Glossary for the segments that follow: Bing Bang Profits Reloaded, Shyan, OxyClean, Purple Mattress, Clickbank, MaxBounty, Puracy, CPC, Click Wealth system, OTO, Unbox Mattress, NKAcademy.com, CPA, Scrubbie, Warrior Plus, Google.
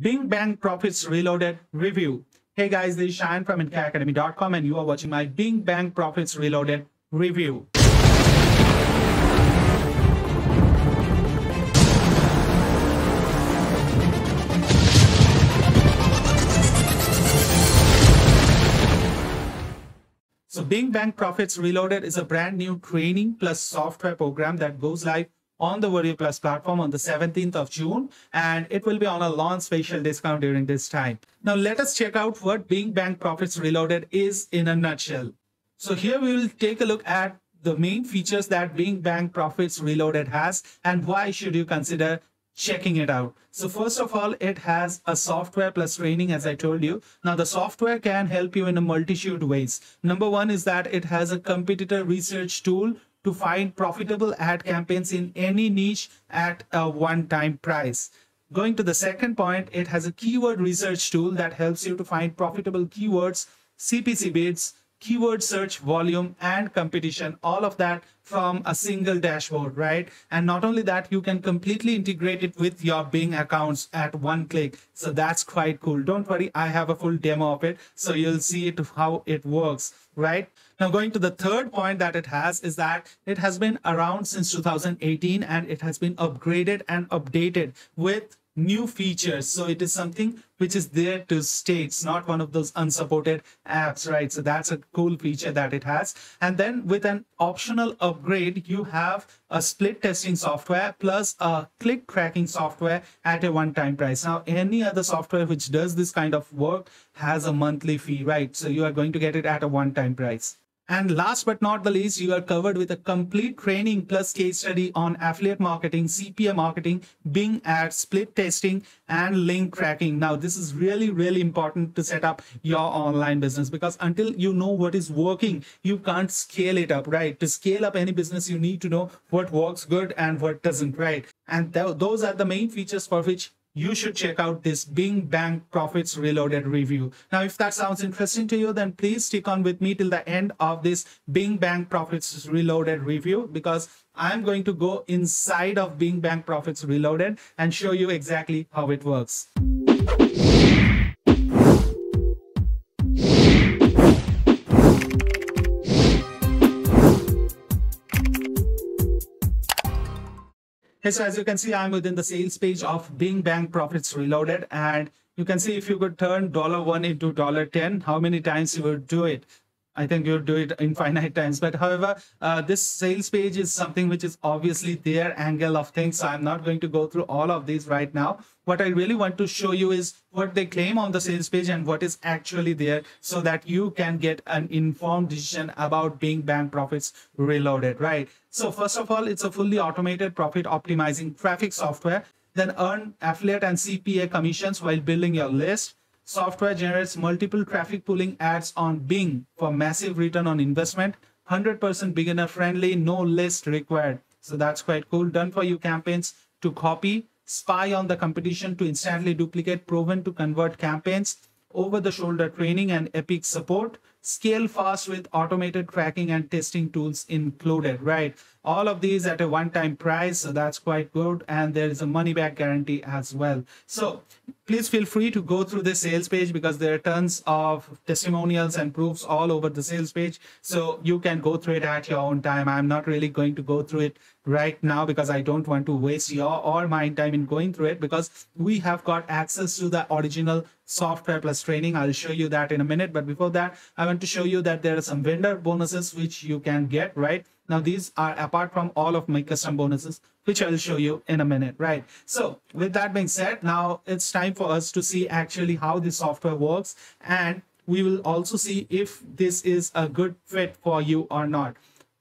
Bing Bang Profits Reloaded review. Hey guys, this is Shyan from NKAcademy.com and you are watching my Bing Bang Profits Reloaded review. So Bing Bang Profits Reloaded is a brand new training plus software program that goes live on the Warrior Plus platform on the 17th of June, and it will be on a launch special discount during this time. Now let us check out what Bing Bang Profits Reloaded is in a nutshell. So here we will take a look at the main features that Bing Bang Profits Reloaded has and why should you consider checking it out. So first of all, it has a software plus training, as I told you. Now the software can help you in a multitude of ways. Number one is that it has a competitor research tool to find profitable ad campaigns in any niche at a one-time price. Going to the second point, it has a keyword research tool that helps you to find profitable keywords, CPC bids, keyword search volume, and competition, all of that from a single dashboard, right? And not only that, you can completely integrate it with your Bing accounts at one click. So that's quite cool. Don't worry, I have a full demo of it, so you'll see how it works, right? Now going to the third point that it has is that it has been around since 2018 and it has been upgraded and updated with new features. So it is something which is there to stay. It's not one of those unsupported apps, right? So that's a cool feature that it has. And then with an optional upgrade, you have a split testing software plus a click tracking software at a one-time price. Now any other software which does this kind of work has a monthly fee, right? So you are going to get it at a one-time price. And last but not the least, you are covered with a complete training plus case study on affiliate marketing, CPA marketing, Bing ads, split testing, and link tracking. Now, this is really, really important to set up your online business, because until you know what is working, you can't scale it up, right? To scale up any business, you need to know what works good and what doesn't, right? And those are the main features for which you should check out this Bing Bang Profits Reloaded review. Now, if that sounds interesting to you, then please stick on with me till the end of this Bing Bang Profits Reloaded review, because I'm going to go inside of Bing Bang Profits Reloaded and show you exactly how it works. Hey, so as you can see, I'm within the sales page of Bing Bang Profits Reloaded, and you can see if you could turn $1 into $10, how many times you would do it. I think you would do it infinite times. But however, this sales page is something which is obviously their angle of things, so I'm not going to go through all of these right now. What I really want to show you is what they claim on the sales page and what is actually there, so that you can get an informed decision about Bing Bang Profits Reloaded, right? So first of all, it's a fully automated profit optimizing traffic software. Then earn affiliate and CPA commissions while building your list. Software generates multiple traffic pooling ads on Bing for massive return on investment. 100% beginner friendly, no list required. So that's quite cool. Done for you campaigns to copy. Spy on the competition to instantly duplicate proven to convert campaigns, over-the-shoulder training and epic support, scale fast with automated tracking and testing tools included, right? All of these at a one-time price, so that's quite good, and there is a money-back guarantee as well. So please feel free to go through this sales page, because there are tons of testimonials and proofs all over the sales page, so you can go through it at your own time. I'm not really going to go through it right now, because I don't want to waste your or my time in going through it, because we have got access to the original software plus training. I'll show you that in a minute, but before that, I want to show you that there are some vendor bonuses which you can get, right? Now these are apart from all of my custom bonuses, which I'll show you in a minute, right? So with that being said, now it's time for us to see actually how this software works, and we will also see if this is a good fit for you or not.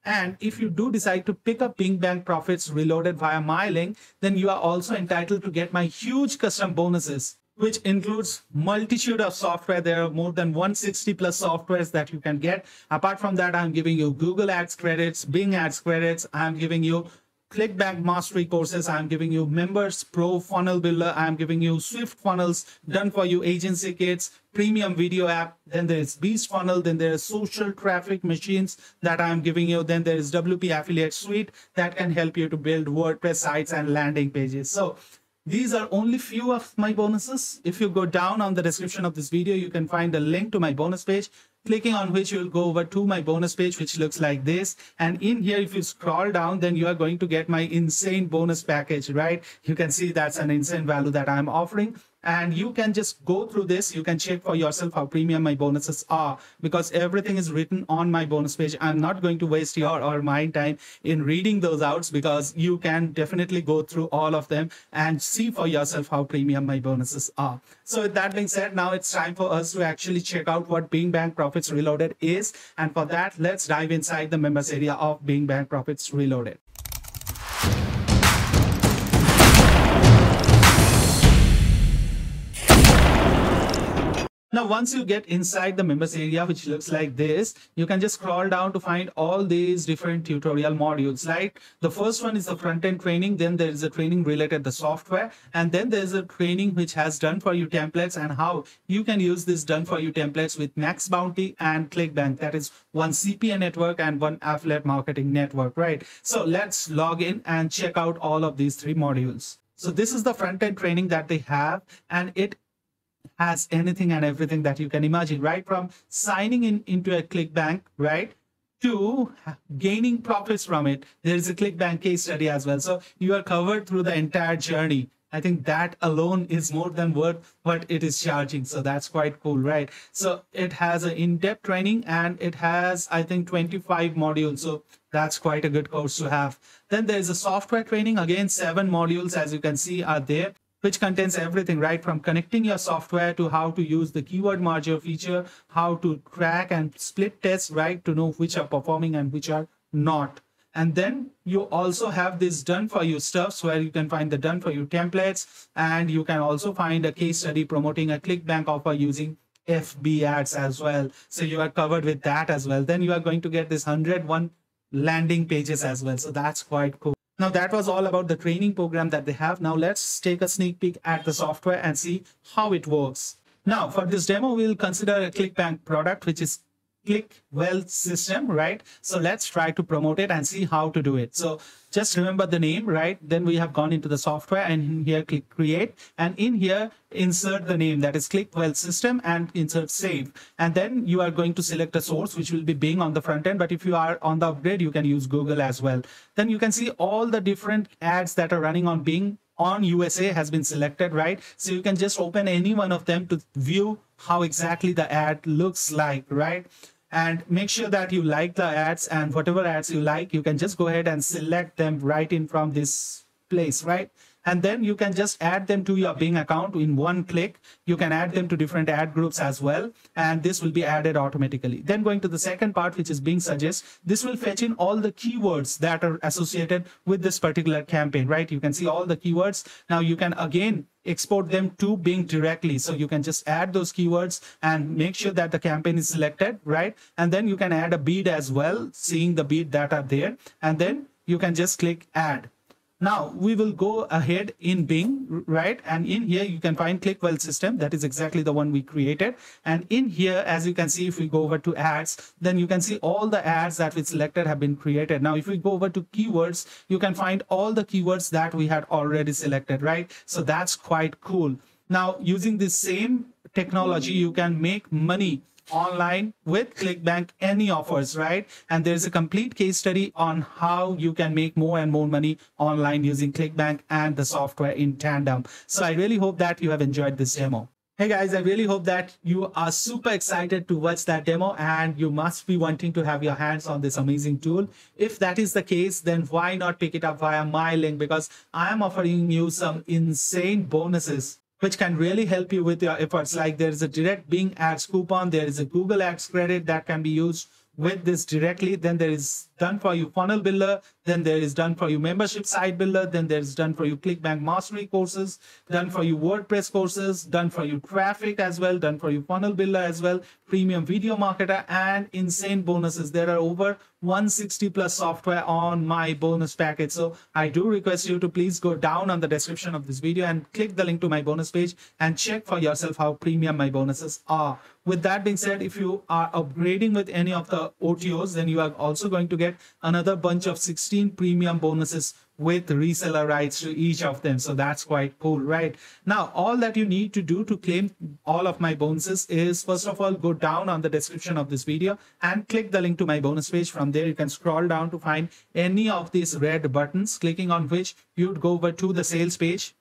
And if you do decide to pick up Bing Bang Profits Reloaded via my link, then you are also entitled to get my huge custom bonuses, which includes multitude of software. There are more than 160 plus softwares that you can get. Apart from that, I'm giving you Google Ads credits, Bing Ads credits. I'm giving you Clickbank mastery courses. I'm giving you Members Pro Funnel Builder. I'm giving you Swift Funnels, Done For You Agency Kits, Premium Video App. Then there's Beast Funnel. Then there's Social Traffic Machines that I'm giving you. Then there's WP Affiliate Suite that can help you to build WordPress sites and landing pages. So These are only few of my bonuses. If you go down on the description of this video, you can find a link to my bonus page, clicking on which you will go over to my bonus page, which looks like this. And in here, if you scroll down, then you are going to get my insane bonus package, right? You can see that's an insane value that I'm offering. And you can just go through this. You can check for yourself how premium my bonuses are, because everything is written on my bonus page. I'm not going to waste your or my time in reading those out, because you can definitely go through all of them and see for yourself how premium my bonuses are. So with that being said, now it's time for us to actually check out what Bing Bang Profits Reloaded is. And for that, let's dive inside the members area of Bing Bang Profits Reloaded. Now, once you get inside the members area, which looks like this, you can just scroll down to find all these different tutorial modules. Like the first one is the front-end training, then there is a training related to software, and then there is a training which has done-for-you templates and how you can use these done-for-you templates with MaxBounty and Clickbank. That is one CPA network and one affiliate marketing network, right? So let's log in and check out all of these three modules. So this is the front-end training that they have, and it has anything and everything that you can imagine, right? From signing in into a ClickBank, right, to gaining profits from it. There is a ClickBank case study as well. So you are covered through the entire journey. I think that alone is more than worth what it is charging. So that's quite cool, right? So it has an in-depth training, and it has, I think, 25 modules. So that's quite a good course to have. Then there is a software training. Again, 7 modules, as you can see, are there, which contains everything, right? From connecting your software to how to use the keyword merger feature, how to track and split tests, right, to know which are performing and which are not. And then you also have this done-for-you stuffs, where you can find the done-for-you templates, and you can also find a case study promoting a ClickBank offer using FB ads as well. So you are covered with that as well. Then you are going to get this 101 landing pages as well. So that's quite cool. Now that was all about the training program that they have. Now let's take a sneak peek at the software and see how it works. Now for this demo, we'll consider a ClickBank product, which is Click Wealth system, right? So let's try to promote it and see how to do it. So just remember the name, right? Then we have gone into the software, and in here click create, and in here insert the name, that is Click Wealth system, and insert save. And then you are going to select a source, which will be Bing on the front end, but if you are on the upgrade, you can use Google as well. Then you can see all the different ads that are running on Bing on USA has been selected, right? So you can just open any one of them to view how exactly the ad looks like, right? And make sure that you like the ads, and whatever ads you like, you can just go ahead and select them right in from this place, right? And then you can just add them to your Bing account in one click. You can add them to different ad groups as well, and this will be added automatically. Then going to the second part, which is Bing Suggest, this will fetch in all the keywords that are associated with this particular campaign, right? You can see all the keywords. Now you can again export them to Bing directly. So you can just add those keywords and make sure that the campaign is selected, right? And then you can add a bid as well, seeing the bid that are there. And then you can just click add. Now we will go ahead in Bing, right? And in here you can find Click Wealth system. That is exactly the one we created. And in here, as you can see, if we go over to ads, then you can see all the ads that we selected have been created. Now, if we go over to keywords, you can find all the keywords that we had already selected, right? So that's quite cool. Now, using the same technology, you can make money online with ClickBank any offers, right? And there's a complete case study on how you can make more and more money online using ClickBank and the software in tandem. So I really hope that you have enjoyed this demo. Hey guys, I really hope that you are super excited to watch that demo, and you must be wanting to have your hands on this amazing tool. If that is the case, then why not pick it up via my link, because I am offering you some insane bonuses which can really help you with your efforts. Like there is a direct Bing ads coupon, there is a Google ads credit that can be used with this directly. Then there is done for you funnel builder, then there is done for you membership site builder, then there is done for you ClickBank mastery courses, done for you WordPress courses, done for you traffic as well, done for you funnel builder as well, premium video marketer, and insane bonuses. There are over 160 plus software on my bonus package. So I do request you to please go down on the description of this video and click the link to my bonus page and check for yourself how premium my bonuses are. With that being said, if you are upgrading with any of the OTOs, then you are also going to get another bunch of 16 premium bonuses with reseller rights to each of them. So that's quite cool, right? Now, all that you need to do to claim all of my bonuses is, first of all, go down on the description of this video and click the link to my bonus page. From there, you can scroll down to find any of these red buttons, clicking on which you'd go over to the sales page,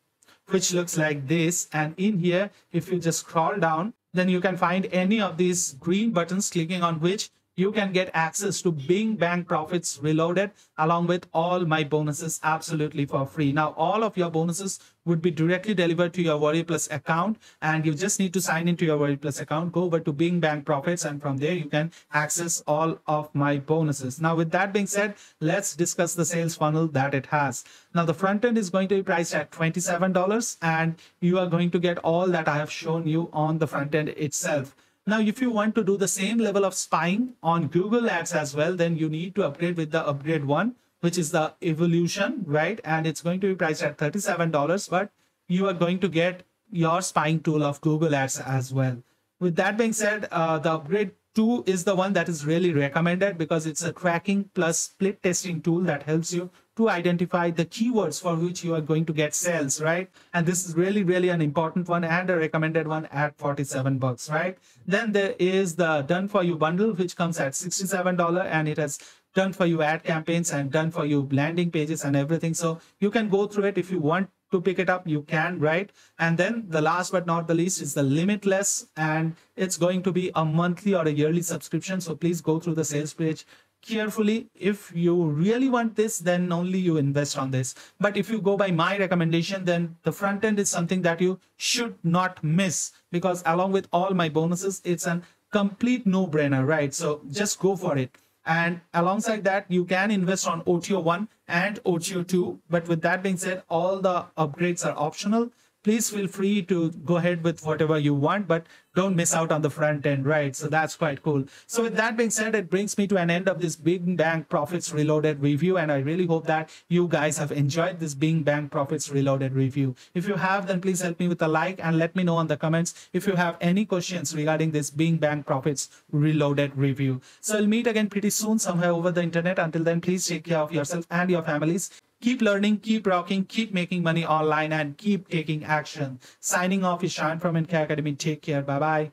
which looks like this. And in here, if you just scroll down, then you can find any of these green buttons, clicking on which you can get access to Bing Bang Profits Reloaded along with all my bonuses absolutely for free. Now, all of your bonuses would be directly delivered to your Warrior Plus account, and you just need to sign into your Warrior Plus account, go over to Bing Bang Profits, and from there you can access all of my bonuses. Now, with that being said, let's discuss the sales funnel that it has. Now, the front end is going to be priced at $27, and you are going to get all that I have shown you on the front end itself. Now, if you want to do the same level of spying on Google Ads as well, then you need to upgrade with the upgrade one, which is the Evolution, right? And it's going to be priced at $37, but you are going to get your spying tool of Google Ads as well. With that being said, the upgrade two is the one that is really recommended because it's a tracking plus split testing tool that helps you to identify the keywords for which you are going to get sales, right? And this is really an important one and a recommended one at $47, right? Then there is the Done For You bundle, which comes at $67, and it has Done For You ad campaigns and Done For You landing pages and everything. So you can go through it if you want to pick it up, you can, right? And then the last but not the least is the Limitless, and it's going to be a monthly or a yearly subscription. So please go through the sales page carefully. If you really want this, then only you invest on this. But if you go by my recommendation, then the front end is something that you should not miss, because along with all my bonuses, it's a complete no-brainer, right? So just go for it. And alongside that, you can invest on OTO1 and OTO2. But with that being said, all the upgrades are optional. Please feel free to go ahead with whatever you want, but don't miss out on the front end, right? So that's quite cool. So with that being said, it brings me to an end of this Bing Bang Profits Reloaded review, and I really hope that you guys have enjoyed this Bing Bang Profits Reloaded review. If you have, then please help me with a like and let me know on the comments if you have any questions regarding this Bing Bang Profits Reloaded review. So we'll meet again pretty soon somewhere over the internet. Until then, please take care of yourself and your families. Keep learning, keep rocking, keep making money online, and keep taking action. Signing off is Shyan from NKAcademy. Take care. Bye-bye.